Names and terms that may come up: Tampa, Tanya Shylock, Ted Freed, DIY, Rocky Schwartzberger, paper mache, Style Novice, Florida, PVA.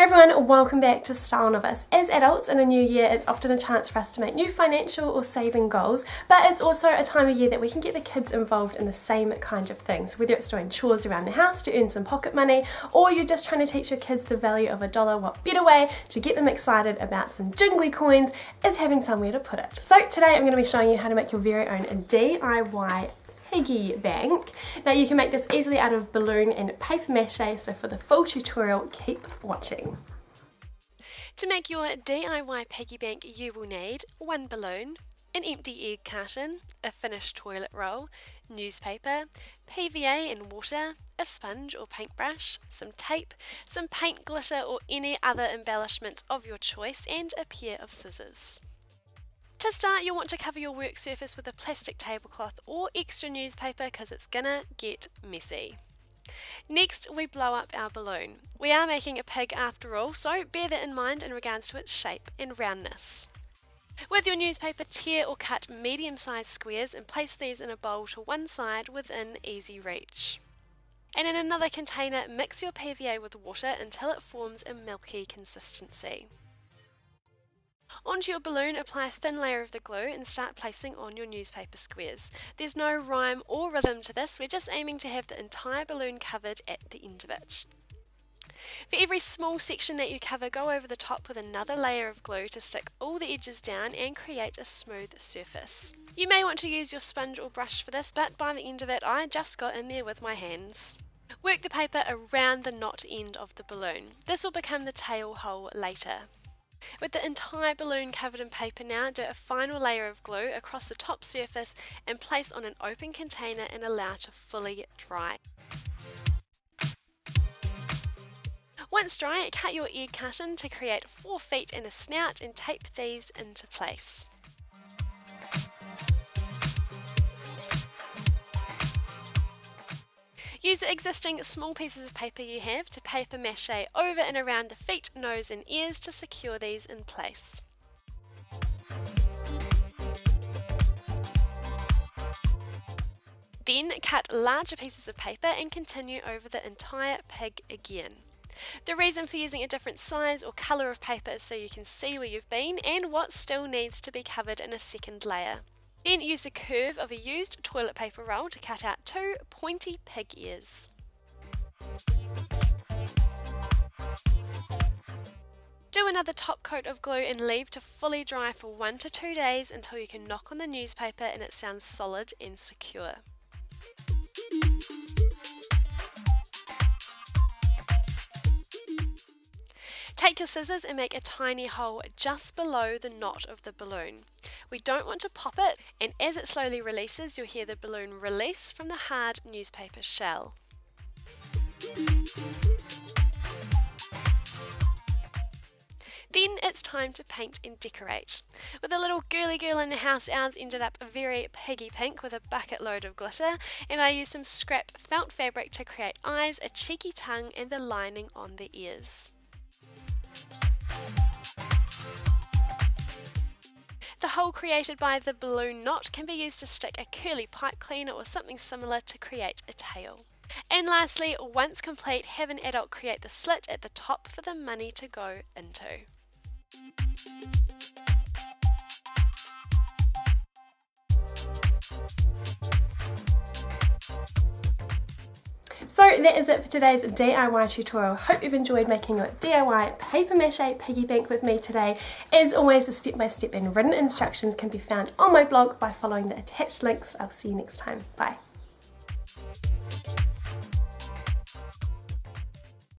Hey everyone, welcome back to Style Novice. As adults in a new year, it's often a chance for us to make new financial or saving goals, but it's also a time of year that we can get the kids involved in the same kind of things, whether it's doing chores around the house to earn some pocket money, or you're just trying to teach your kids the value of a dollar. What better way to get them excited about some jingly coins is having somewhere to put it. So today I'm going to be showing you how to make your very own DIY piggy bank. Now you can make this easily out of balloon and paper mache, so for the full tutorial keep watching. To make your DIY piggy bank you will need one balloon, an empty egg carton, a finished toilet roll, newspaper, PVA and water, a sponge or paintbrush, some tape, some paint glitter or any other embellishments of your choice, and a pair of scissors. To start, you'll want to cover your work surface with a plastic tablecloth or extra newspaper because it's gonna get messy. Next, we blow up our balloon. We are making a pig after all, so bear that in mind in regards to its shape and roundness. With your newspaper, tear or cut medium-sized squares and place these in a bowl to one side within easy reach. And in another container, mix your PVA with water until it forms a milky consistency. Onto your balloon, apply a thin layer of the glue and start placing on your newspaper squares. There's no rhyme or rhythm to this, we're just aiming to have the entire balloon covered at the end of it. For every small section that you cover, go over the top with another layer of glue to stick all the edges down and create a smooth surface. You may want to use your sponge or brush for this, but by the end of it I just got in there with my hands. Work the paper around the knot end of the balloon. This will become the tail hole later. With the entire balloon covered in paper now, do a final layer of glue across the top surface and place on an open container and allow to fully dry. Once dry, cut your egg carton to create 4 feet and a snout and tape these into place. Use the existing small pieces of paper you have to paper mache over and around the feet, nose and ears to secure these in place. Then cut larger pieces of paper and continue over the entire pig again. The reason for using a different size or colour of paper is so you can see where you've been and what still needs to be covered in a second layer. Then use the curve of a used toilet paper roll to cut out 2 pointy pig ears. Do another top coat of glue and leave to fully dry for 1 to 2 days until you can knock on the newspaper and it sounds solid and secure. Take your scissors and make a tiny hole just below the knot of the balloon. We don't want to pop it, and as it slowly releases, you'll hear the balloon release from the hard newspaper shell. Then it's time to paint and decorate. With a little girly girl in the house, ours ended up very piggy pink with a bucket load of glitter, and I used some scrap felt fabric to create eyes, a cheeky tongue, and the lining on the ears. The hole created by the balloon knot can be used to stick a curly pipe cleaner or something similar to create a tail. And lastly, once complete, have an adult create the slit at the top for the money to go into. So that is it for today's DIY tutorial. Hope you've enjoyed making your DIY paper mache piggy bank with me today. As always, the step-by-step and written instructions can be found on my blog by following the attached links. I'll see you next time. Bye.